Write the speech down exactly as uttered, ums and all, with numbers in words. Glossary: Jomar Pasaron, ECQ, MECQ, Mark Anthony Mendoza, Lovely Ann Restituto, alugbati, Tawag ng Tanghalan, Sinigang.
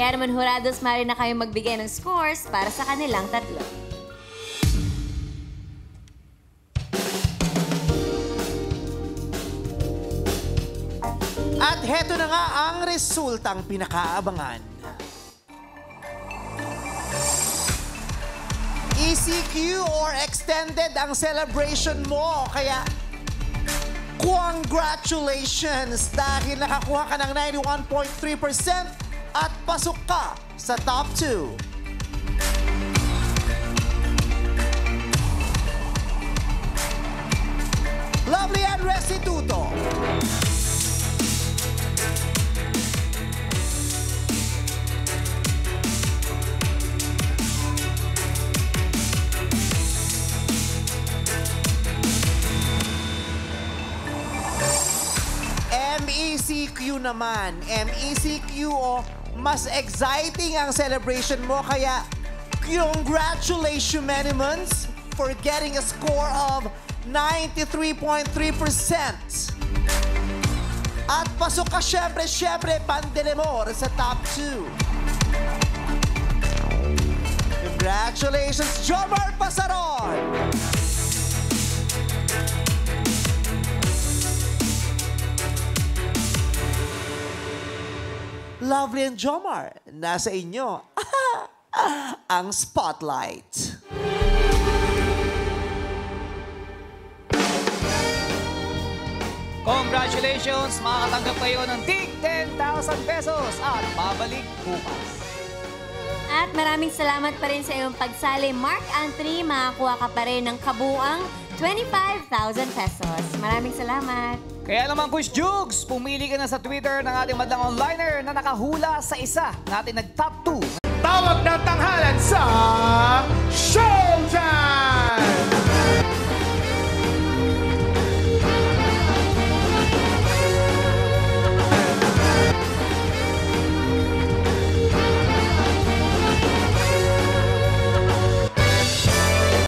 Kaya naman, jurados, maaari na kayo magbigay ng scores para sa kanilang tatlo. At heto na nga ang resultang pinakaabangan. E C Q or extended ang celebration mo, kaya congratulations! Dahil nakakuha ka ng ninety-one point three percent, at pasok ka sa top two. Lovely Ann Restituto. M E C Q naman. M E C Q o mas exciting ang celebration mo, kaya congratulations for getting a score of ninety-three point three percent. At pasok ka syempre, syempre, Pandelemor sa top two. Congratulations, Jomar Pasaron! Lovely and Jomar, nasa inyo ang spotlight. Congratulations! Makakatanggap kayo ng tig ten thousand pesos at babalik bukas. At maraming salamat pa rin sa iyong pagsali, Mark Anthony. Makakuha ka pa rin ng kabuang twenty-five thousand pesos. Maraming salamat. Kaya naman, Coach Jugs, pumili ka na sa Twitter ng ating madlang onliner na nakahula sa isa natin nag-top two. Tawag ng Tanghalan sa show!